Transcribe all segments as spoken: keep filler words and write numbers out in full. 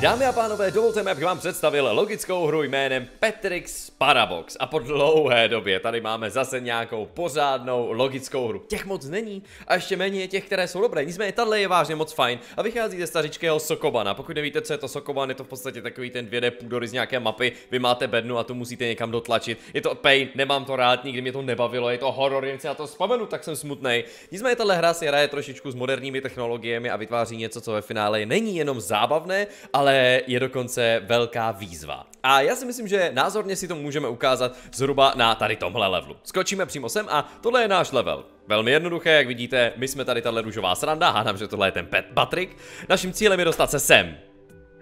Dámy a pánové, dovolte mi, abych vám představil logickou hru jménem Patrick's Parabox. A po dlouhé době tady máme zase nějakou pořádnou logickou hru. Těch moc není a ještě méně je těch, které jsou dobré. Nicméně tato je vážně moc fajn a vychází ze stařičkého Sokobana. Pokud nevíte, co je to Sokoban, je to v podstatě takový ten dvě dé půdory z nějaké mapy. Vy máte bednu a tu musíte někam dotlačit. Je to pain, nemám to rád, nikdy mě to nebavilo, je to horor, jen si na to vzpomenu, tak jsem smutnej. Nicméně tato hra si hraje trošičku s moderními technologiemi a vytváří něco, co ve finále není jenom zábavné, ale Ale je dokonce velká výzva. A já si myslím, že názorně si to můžeme ukázat zhruba na tady tomhle levelu. Skočíme přímo sem a tohle je náš level. Velmi jednoduché, jak vidíte, my jsme tady tahle růžová sranda, hádám, že tohle je ten pet Patrick. Naším cílem je dostat se sem.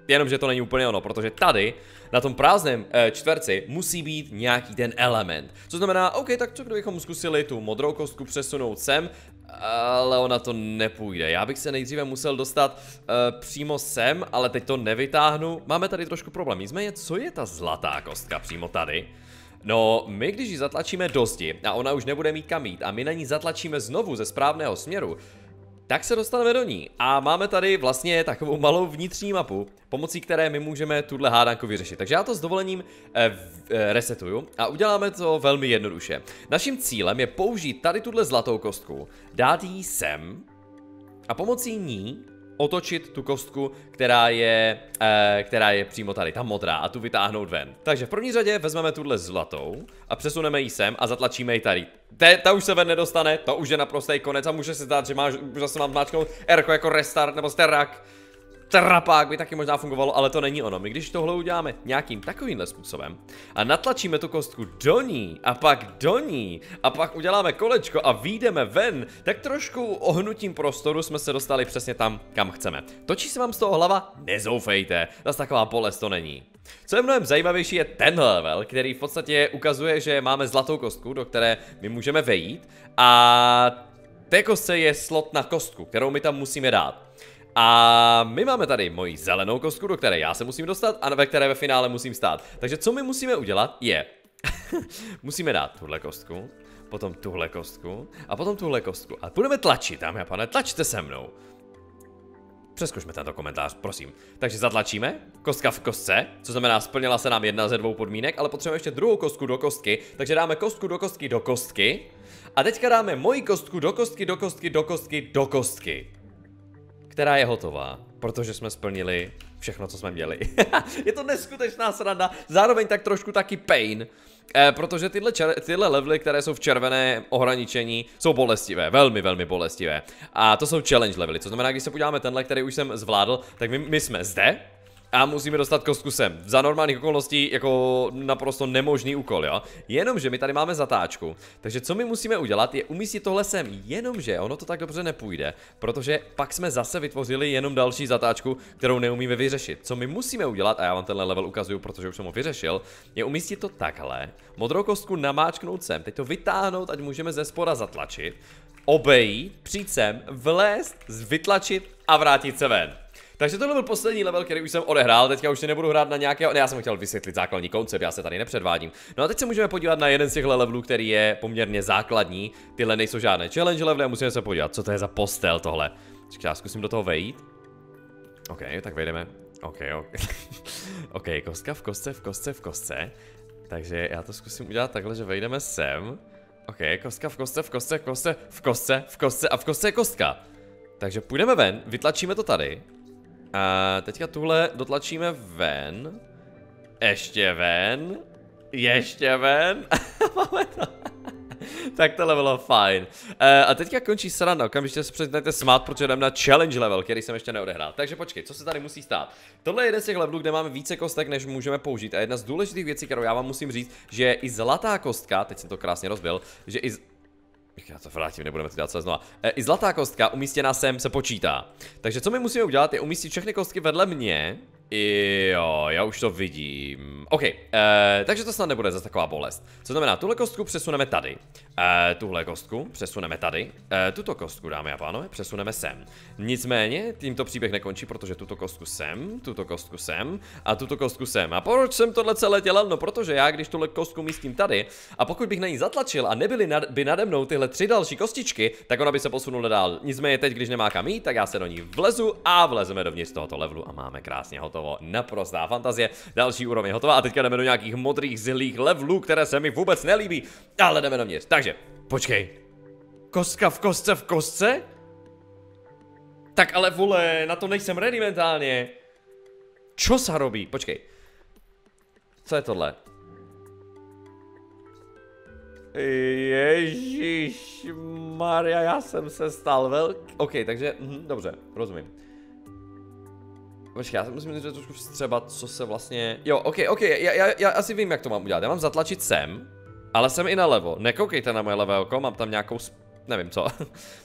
Jenomže to není úplně ono, protože tady na tom prázdném e, čtverci musí být nějaký ten element. Co znamená, OK, tak co kdybychom zkusili tu modrou kostku přesunout sem, ale ona to nepůjde. Já bych se nejdříve musel dostat e, přímo sem, ale teď to nevytáhnu. Máme tady trošku problém. Nicméně, co je ta zlatá kostka přímo tady? No, my když ji zatlačíme do zdi a ona už nebude mít kam jít a my na ní zatlačíme znovu ze správného směru, tak se dostaneme do ní a máme tady vlastně takovou malou vnitřní mapu, pomocí které my můžeme tuhle hádanku vyřešit. Takže já to s dovolením eh, eh, resetuju a uděláme to velmi jednoduše. Naším cílem je použít tady tuhle zlatou kostku, dát ji sem a pomocí ní otočit tu kostku, která je, eh, která je přímo tady, ta modrá, a tu vytáhnout ven. Takže v první řadě vezmeme tuhle zlatou a přesuneme ji sem a zatlačíme ji tady. Te, ta už se ven nedostane, to už je naprostý konec a může se zdát, že máš, zase mám máčknout erko jako restart nebo sterak. Trapák by taky možná fungovalo, ale to není ono. My když tohle uděláme nějakým takovýmhle způsobem a natlačíme tu kostku do ní a pak do ní a pak uděláme kolečko a vyjdeme ven, tak trošku ohnutím prostoru jsme se dostali přesně tam, kam chceme. Točí se vám z toho hlava? Nezoufejte, zase taková bolest to není. Co je mnohem zajímavější, je tenhle level, který v podstatě ukazuje, že máme zlatou kostku, do které my můžeme vejít, a té kostce je slot na kostku, kterou my tam musíme dát. A my máme tady moji zelenou kostku, do které já se musím dostat a ve které ve finále musím stát. Takže co my musíme udělat je, musíme dát tuhle kostku, potom tuhle kostku a potom tuhle kostku. A budeme tlačit, dámy a pane, tlačte se mnou. Přeskočme tento komentář, prosím. Takže zatlačíme, kostka v kostce, co znamená splnila se nám jedna ze dvou podmínek, ale potřebujeme ještě druhou kostku do kostky, takže dáme kostku do kostky do kostky. A teďka dáme moji kostku do kostky do kostky do kostky do kostky. Která je hotová, protože jsme splnili všechno, co jsme měli. Je to neskutečná sranda, zároveň tak trošku taky pain, eh, protože tyhle, tyhle levely, které jsou v červené ohraničení, jsou bolestivé, velmi, velmi bolestivé. A to jsou challenge levely, co znamená, když se podíváme tenhle, který už jsem zvládl, tak my, my jsme zde a musíme dostat kostku sem. Za normálních okolností jako naprosto nemožný úkol, jo. Jenomže my tady máme zatáčku. Takže co my musíme udělat je umístit tohle sem. Jenomže ono to tak dobře nepůjde, protože pak jsme zase vytvořili jenom další zatáčku, kterou neumíme vyřešit. Co my musíme udělat, a já vám tenhle level ukazuju, protože už jsem ho vyřešil, je umístit to takhle. Modrou kostku namáčknout sem. Teď to vytáhnout, ať můžeme ze spoda zatlačit. Obejít, přijít sem, vlézt, vytlačit a vrátit se ven. Takže tohle byl poslední level, který už jsem odehrál, teďka už si nebudu hrát na nějakého, ne, já jsem chtěl vysvětlit základní koncept, já se tady nepředvádím. No a teď se můžeme podívat na jeden z těchto levelů, který je poměrně základní, tyhle nejsou žádné challenge levely a musíme se podívat, co to je za postel tohle. Čekaj, já zkusím do toho vejít. OK, tak vejdeme. OK, OK. OK, kostka v kostce, v kostce, v kostce. Takže já to zkusím udělat takhle, že vejdeme sem. OK, kostka v kostce, v kostce, v kostce, v kostce, v kostce a v kostce je kostka. Takže půjdeme ven, vytlačíme to tady. A teďka tuhle dotlačíme ven. Ještě ven. Ještě ven. Máme to. Tak tohle bylo fajn. E, a teďka končí sranda, okamžitě se přestaňte smát, protože jdeme na challenge level, který jsem ještě neodehrál. Takže počkej, co se tady musí stát? Tohle je jeden z těch levelů, kde máme více kostek, než můžeme použít. A jedna z důležitých věcí, kterou já vám musím říct, že i zlatá kostka, teď jsem to krásně rozbil, že i z... Já to vrátím, nebudeme to dělat celé znova. E, I zlatá kostka umístěná sem se počítá. Takže co my musíme udělat je umístit všechny kostky vedle mě. I jo, já už to vidím. OK, e, takže to snad nebude zase taková bolest. Co znamená, tuhle kostku přesuneme tady. E, tuhle kostku přesuneme tady. E, tuto kostku, dámy a pánové, přesuneme sem. Nicméně, tímto příběh nekončí, protože tuto kostku sem, tuto kostku sem a tuto kostku sem. A proč jsem tohle celé dělal? No, protože já, když tuhle kostku místím tady, a pokud bych na ní zatlačil a nebyly nad, by nade mnou tyhle tři další kostičky, tak ona by se posunula dál. Nicméně, teď, když nemá kam jít, tak já se do ní vlezu a vlezeme dovnitř tohoto levelu a máme krásně hotovo. hotovo, naprostá fantazie, další úroveň hotová a teďka jdeme do nějakých modrých zlých levelů, které se mi vůbec nelíbí, ale jdeme dovnitř, takže, počkej, kostka v kostce v kostce? Tak ale vole, na to nejsem ready mentálně. Čo se robí? Počkej. Co je tohle? Ježišmarja, já jsem se stal velký. OK, takže, mhm, dobře, rozumím. Počkej, já se musím říct trošku vstřebat, co se vlastně... Jo, OK, OK, já, já, já asi vím, jak to mám udělat. Já mám zatlačit sem, ale jsem i nalevo. Nekoukejte na moje levé oko, mám tam nějakou... Nevím co.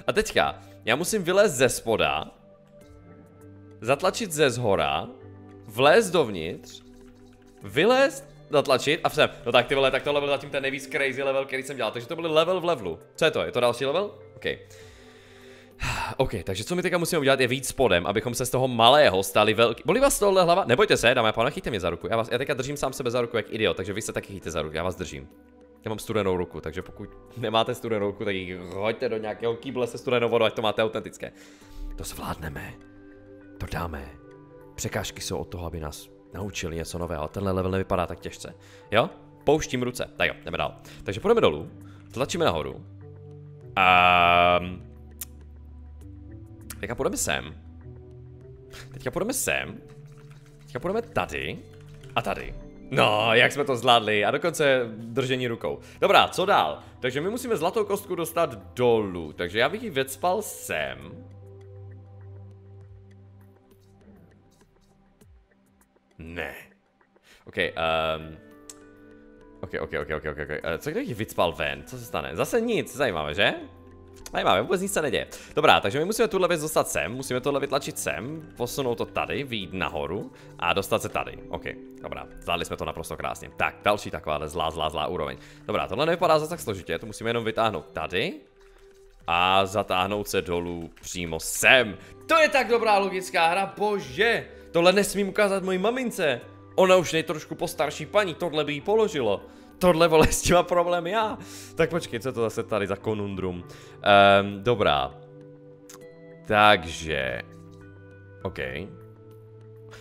A teďka, já musím vylézt ze spoda, zatlačit ze zhora, vlézt dovnitř, vylézt, zatlačit a sem. No tak ty vole, tak tohle byl zatím ten nejvíc crazy level, který jsem dělal. Takže to byl level v levelu. Co je to? Je to další level? OK. OK, takže co my teďka musíme udělat je víc spodem, abychom se z toho malého stali velký. Bolí vás tohle hlava? Nebojte se, dámy a pánové, chyťte mě za ruku. Já vás, já teďka držím sám sebe za ruku jak idiot, takže vy se taky chyťte za ruku, já vás držím. Já mám studenou ruku, takže pokud nemáte studenou ruku, tak ji hoďte do nějakého kýble se studenou vodou, ať to máte autentické. To zvládneme. To dáme. Překážky jsou od toho, aby nás naučili něco nového. Tenhle level nevypadá tak těžce. Jo? Pouštím ruce. Tak jo, jdeme dál. Takže půjdeme dolů, tlačíme nahoru. A... Teďka půjdeme sem. Teďka půjdeme sem. Teďka půjdeme tady. A tady. No, jak jsme to zvládli a dokonce držení rukou. Dobrá, co dál? Takže my musíme zlatou kostku dostat dolů. Takže já bych ji vecpal sem. Ne. OK, um... OK, OK, OK, OK, OK. Uh, co kdybych ji vycpal ven? Co se stane? Zase nic, zajímavé, že? Zajímavé, vůbec nic se neděje. Dobrá, takže my musíme tuhle věc dostat sem, musíme tohle vytlačit sem, posunout to tady, vyjít nahoru a dostat se tady. OK, dobrá, zvládli jsme to naprosto krásně. Tak, další takováhle zlá, zlá, zlá úroveň. Dobrá, tohle nevypadá zase tak složitě, to musíme jenom vytáhnout tady a zatáhnout se dolů přímo sem. To je tak dobrá logická hra, bože! Tohle nesmím ukázat mojí mamince. Ona už je trošku postarší paní, tohle by jí položilo. Tohle vole s tím má problém já. Tak počkej, co to zase tady za konundrum. Um, dobrá. Takže. OK.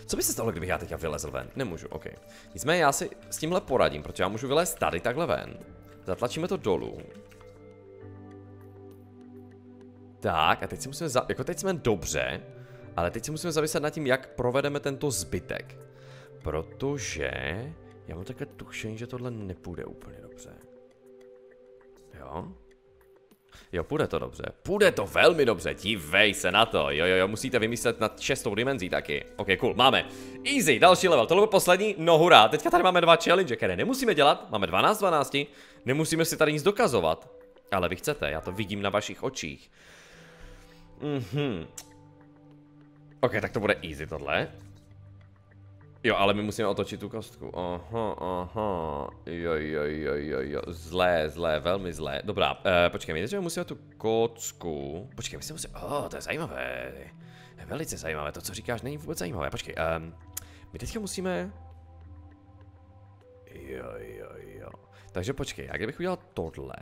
Co by se stalo, kdybych já teďka vylezl ven? Nemůžu, OK. Nicméně já si s tímhle poradím, protože já můžu vylézt tady takhle ven. Zatlačíme to dolů. Tak, a teď si musíme, za... jako teď jsme dobře, ale teď si musíme zaviset nad tím, jak provedeme tento zbytek. Protože... Já mám také tušení, že tohle nepůjde úplně dobře. Jo? Jo, půjde to dobře. Půjde to velmi dobře, dívej se na to. Jo, jo, jo, musíte vymyslet nad šestou dimenzí taky. OK, cool, máme. Easy, další level, tohle byl poslední, no hurá. Teďka tady máme dva challenge, které nemusíme dělat. Máme dvanáct dvanáct, nemusíme si tady nic dokazovat. Ale vy chcete, já to vidím na vašich očích. Mhm. OK, tak to bude easy tohle. Jo, ale my musíme otočit tu kostku. Aha, aha. Jo, jo, jo, jo, jo. Zlé, zlé, velmi zlé. Dobrá, eh, počkej, my nejdříve musíme tu kocku. Počkej, my si musíme... Oh, to je zajímavé. Je velice zajímavé, to, co říkáš, není vůbec zajímavé. Počkej, eh, my teďka musíme... Jo, jo, jo. Takže počkej, a kdybych udělal tohle...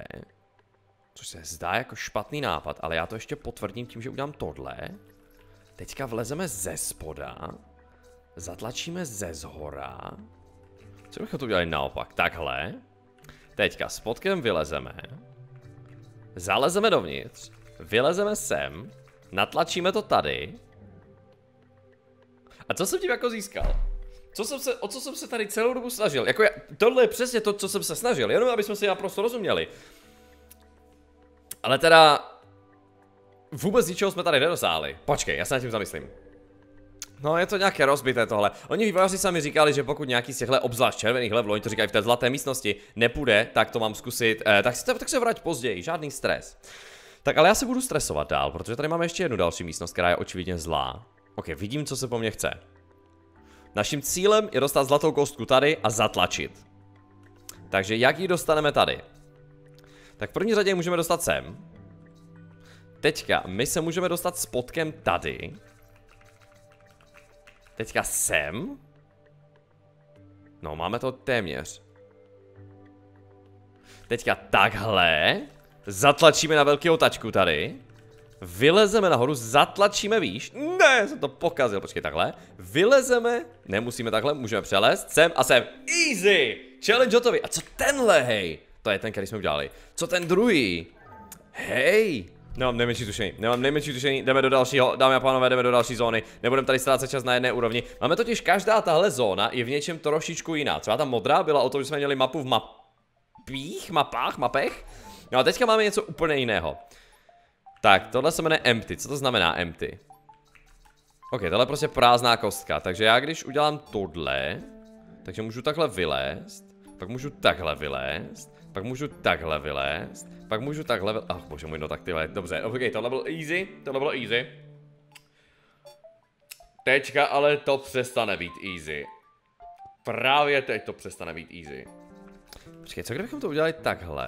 Což se zdá jako špatný nápad, ale já to ještě potvrdím tím, že udělám tohle. Teďka vlezeme ze spoda. Zatlačíme ze zhora. Co bychom to udělali naopak? Takhle. Teďka spodkem vylezeme. Zalezeme dovnitř. Vylezeme sem. Natlačíme to tady. A co jsem tím jako získal? Co jsem se, o co jsem se tady celou dobu snažil? Jako já, tohle je přesně to, co jsem se snažil. Jenom abychom si naprosto rozuměli. Ale teda... Vůbec ničeho jsme tady nedosáhli. Počkej, já se nad tím zamyslím. No, je to nějaké rozbité tohle. Oni vývojáři sami říkali, že pokud nějaký z těchto obzvlášť červených levelů, oni to říkají v té zlaté místnosti, nepůjde, tak to mám zkusit. Eh, tak, si to, tak se vrať později, žádný stres. Tak ale já se budu stresovat dál, protože tady máme ještě jednu další místnost, která je očividně zlá. OK, vidím, co se po mně chce. Naším cílem je dostat zlatou kostku tady a zatlačit. Takže jak ji dostaneme tady? Tak v první řadě ji můžeme dostat sem. Teďka my se můžeme dostat spodkem tady. Teďka sem. No, máme to téměř. Teďka takhle. Zatlačíme na velkou tačku tady. vylezeme nahoru, zatlačíme výš. Ne, jsem to pokazil, počkej, takhle. Vylezeme, nemusíme takhle, můžeme přelézt, sem a sem. Easy, challenge hotový. A co tenhle, hej? To je ten, který jsme udělali. Co ten druhý? Hej. Nemám nejmenší tušení, nemám nejmenší tušení, jdeme do dalšího, dámy a pánové, jdeme do další zóny, nebudeme tady ztrácet čas na jedné úrovni. Máme totiž, každá tahle zóna je v něčem trošičku jiná, třeba ta modrá byla o tom, že jsme měli mapu v mapích, mapách, mapech. No a teďka máme něco úplně jiného. Tak, tohle se jmenuje empty, co to znamená empty? Ok, tohle je prostě prázdná kostka, takže já když udělám tohle, takže můžu takhle vylézt, pak můžu takhle vylézt. Pak můžu takhle vylézt, pak můžu takhle vylézt, ach bože můj, no tak tyhle, dobře, ok, tohle bylo easy, tohle bylo easy. Teďka ale to přestane být easy. Právě teď to přestane být easy. Počkej, co kdybychom to udělali takhle?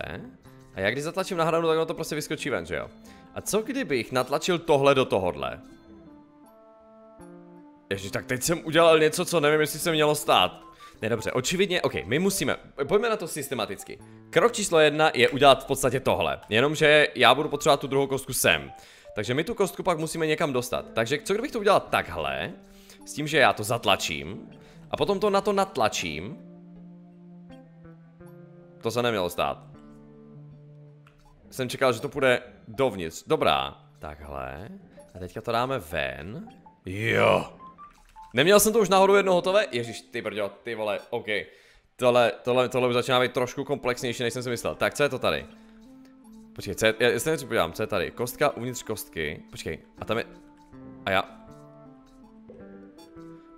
A já když zatlačím na hranu, tak ono to prostě vyskočí ven, že jo? A co kdybych natlačil tohle do tohohle? Ježiš, tak teď jsem udělal něco, co nevím, jestli se mělo stát. Ne, dobře, očividně, ok, my musíme, pojďme na to systematicky. Krok číslo jedna je udělat v podstatě tohle, jenomže já budu potřebovat tu druhou kostku sem. Takže my tu kostku pak musíme někam dostat. Takže co kdybych to udělal takhle, s tím, že já to zatlačím, a potom to na to natlačím. To se nemělo stát. Jsem čekal, že to půjde dovnitř, dobrá. Takhle, a teďka to dáme ven. Jo. Neměl jsem to už nahoru jedno hotové? Ježíš, ty brďo, ty vole, ok. Tohle, tohle, tohle už začíná být trošku komplexnější, než jsem si myslel. Tak, co je to tady? Počkej, co je, já se něco podívám, co je tady? Kostka uvnitř kostky. Počkej, a tam je... A já...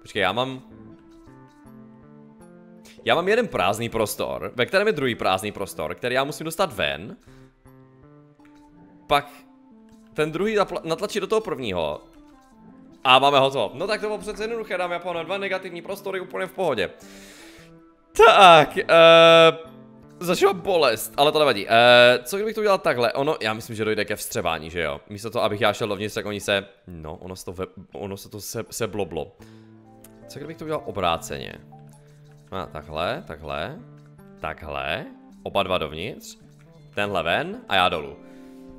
Počkej, já mám... Já mám jeden prázdný prostor, ve kterém je druhý prázdný prostor, který já musím dostat ven. Pak... Ten druhý natlačí do toho prvního. A máme hotovo. No tak to bylo přece jednoduché, dáme na dva negativní prostory, úplně v pohodě. Tak, uh, začala bolest, ale to nevadí. Uh, co kdybych to udělal takhle? Ono, já myslím, že dojde ke vstřebání, že jo? Místo toho, abych já šel dovnitř, tak oni se... No, ono se to, ve... ono se, to se, se bloblo. Co kdybych to udělal obráceně? A takhle, takhle, takhle, oba dva dovnitř, tenhle ven a já dolů.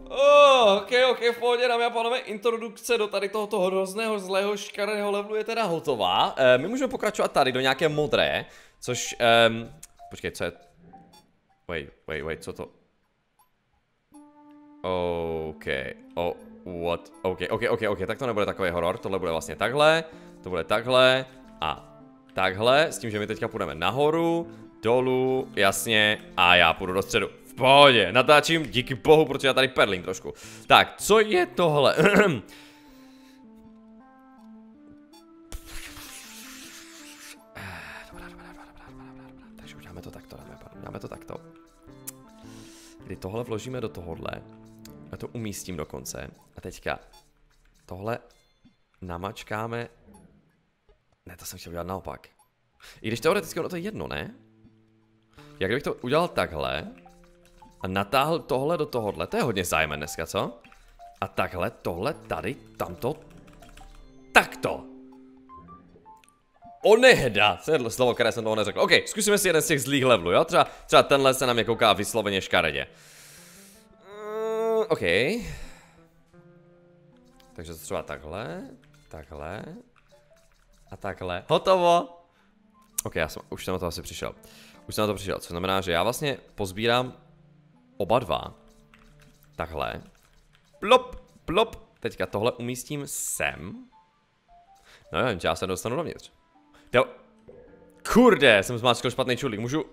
Oh, ok, ok, v pohodě, dámy a pánové, introdukce do tady tohoto hrozného, zlého, škaredého levelu je teda hotová. E, my můžeme pokračovat tady do nějaké modré, což, um, počkej, co je... Wait, wait, wait, co to... Ok, oh, what, ok, ok, ok, ok, tak to nebude takový horor, tohle bude vlastně takhle, to bude takhle a takhle, s tím, že my teďka půjdeme nahoru, dolů, jasně, a já půjdu do středu. V pohodě, natáčím, díky bohu, protože já tady perlím trošku. Tak, co je tohle? Dobrá, dobrá, dobrá, dobrá, dobrá, dobrá. Takže uděláme to takto, dáme to takto. Kdy tohle vložíme do tohohle, já to umístím dokonce. A teďka tohle namačkáme. Ne, to jsem chtěl udělat naopak. I když teoreticky ono to je jedno, ne? Jak kdybych to udělal takhle a natáhl tohle do tohohle, to je hodně zájmen dneska, co? A takhle, tohle, tady, tamto, takto. Onehda, to je slovo, které jsem toho neřekl. Ok, zkusíme si jeden z těch zlých levelů, jo? Třeba, třeba tenhle se na mě kouká vysloveně škaredě. Mm, ok. Takže třeba takhle, takhle a takhle. Hotovo. Ok, já jsem, už jsem na to asi přišel. Už jsem na to přišel, což znamená, že já vlastně pozbírám oba dva. Takhle. Plop, plop. Teďka tohle umístím sem. No nevím, já se dostanu dovnitř. Teo... Kurde, jsem zmáčkal špatný čudlík, můžu...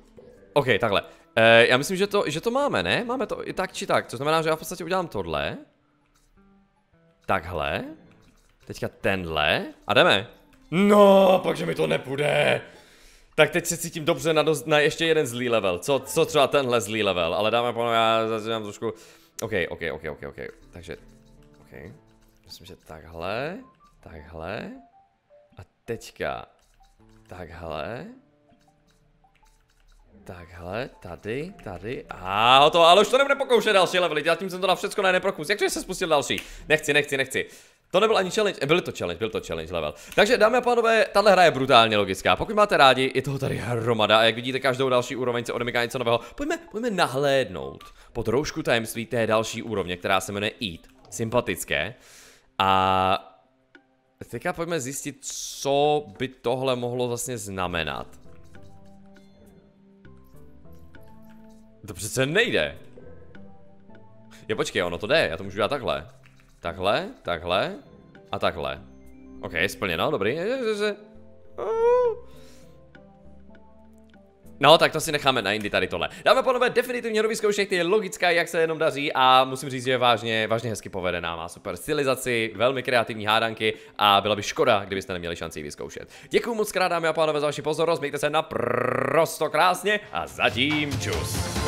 Ok, takhle. E, já myslím, že to, že to máme, ne? Máme to i tak či tak, což znamená, že já v podstatě udělám tohle. Takhle. Teďka tenhle. A jdeme. No, pak že mi to nepůjde. Tak teď se cítím dobře na, dost, na ještě jeden zlý level, co, co třeba tenhle zlý level, ale dáme panu, já začínám trošku, ok, ok, ok, ok, ok, takže, ok, myslím, že takhle, takhle, a teďka, takhle, takhle, tady, tady, a hotovo, ale už to nebude pokoušet další levely, já tím jsem to na všecko na jeden prokus, jak to, že se spustil další, nechci, nechci, nechci. To nebyl ani challenge, byl to challenge, byl to challenge level. Takže dámy a pánové, tahle hra je brutálně logická. Pokud máte rádi, je toho tady hromada a jak vidíte, každou další úroveň se odemyká něco nového. Pojďme, pojďme nahlédnout pod roušku tajemství té další úrovně, která se jmenuje Eat. sympatické. A teďka pojďme zjistit, co by tohle mohlo vlastně znamenat. To přece nejde. Jo, počkej, ono to jde, já to můžu dělat takhle. Takhle, takhle a takhle. OK, splněno, dobrý. No, tak to si necháme na jindy tady tohle. Dáme a pánové, definitivně nový zkoušek, ty je logická, jak se jenom daří, a musím říct, že je vážně, vážně hezky povedená, má super stylizaci, velmi kreativní hádanky a byla by škoda, kdybyste neměli šanci ji vyzkoušet. Děkuju moc krát, dámy a pánové, za vaši pozornost, mějte se naprosto krásně a zatím čus.